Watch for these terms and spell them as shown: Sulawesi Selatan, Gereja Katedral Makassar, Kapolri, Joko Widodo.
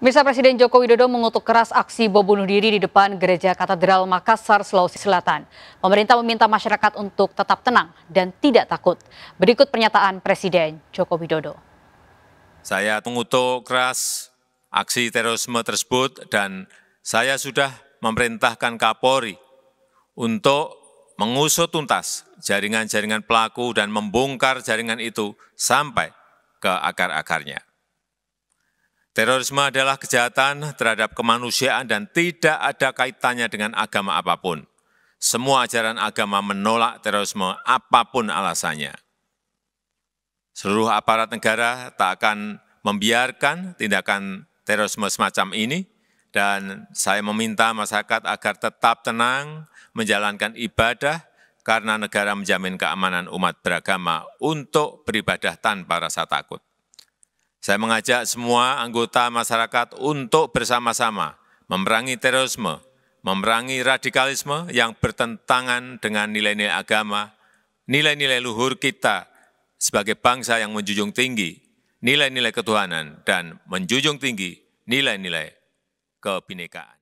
Pemirsa, Presiden Joko Widodo mengutuk keras aksi bom bunuh diri di depan Gereja Katedral Makassar, Sulawesi Selatan. Pemerintah meminta masyarakat untuk tetap tenang dan tidak takut. Berikut pernyataan Presiden Joko Widodo. Saya mengutuk keras aksi terorisme tersebut dan saya sudah memerintahkan Kapolri untuk mengusut tuntas jaringan-jaringan pelaku dan membongkar jaringan itu sampai ke akar-akarnya. Terorisme adalah kejahatan terhadap kemanusiaan dan tidak ada kaitannya dengan agama apapun. Semua ajaran agama menolak terorisme apapun alasannya. Seluruh aparat negara tak akan membiarkan tindakan terorisme semacam ini dan saya meminta masyarakat agar tetap tenang menjalankan ibadah karena negara menjamin keamanan umat beragama untuk beribadah tanpa rasa takut. Saya mengajak semua anggota masyarakat untuk bersama-sama memerangi terorisme, memerangi radikalisme yang bertentangan dengan nilai-nilai agama, nilai-nilai luhur kita sebagai bangsa yang menjunjung tinggi nilai-nilai ketuhanan dan menjunjung tinggi nilai-nilai kebinekaan.